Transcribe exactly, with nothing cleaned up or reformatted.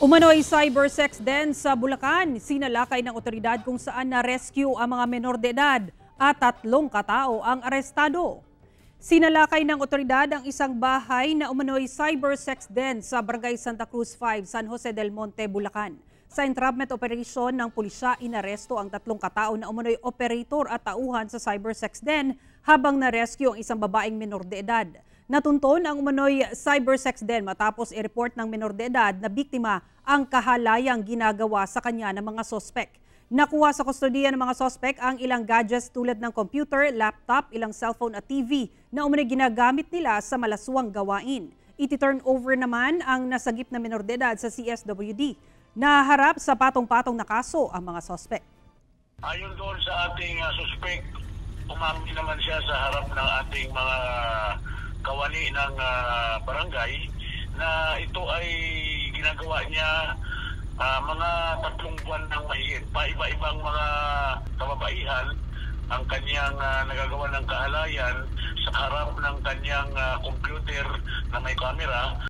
Umano'y cybersex den sa Bulacan, sinalakay ng otoridad kung saan na-rescue ang mga menor de edad at tatlong katao ang arestado. Sinalakay ng otoridad ang isang bahay na umano'y cybersex den sa Barangay Santa Cruz five, San Jose del Monte, Bulacan. Sa entrapment operation ng pulisya, inaresto ang tatlong katao na umano'y operator at tauhan sa cybersex den habang na-rescue ang isang babaeng menor de edad. Natunton ang umano'y cybersex den matapos i-report ng menor de edad na biktima ang kahalayang ginagawa sa kanya ng mga sospek. Nakuha sa kustodiya ng mga sospek ang ilang gadgets tulad ng computer, laptop, ilang cellphone at T V na umano'y ginagamit nila sa malaswang gawain. Iti-turn over naman ang nasagip na menor de edad sa C S W D. Naharap sa patong-patong na kaso ang mga sospek. Ayon doon sa ating uh, sospek, umami naman siya sa harap ng ating mga kawani ng uh, barangay na ito ay ginagawa niya uh, mga tatlong buwan ng mahigit. Paiba-ibang mga kababaihan ang kanyang uh, nagagawa ng kahalayan sa harap ng kanyang uh, computer na may kamera.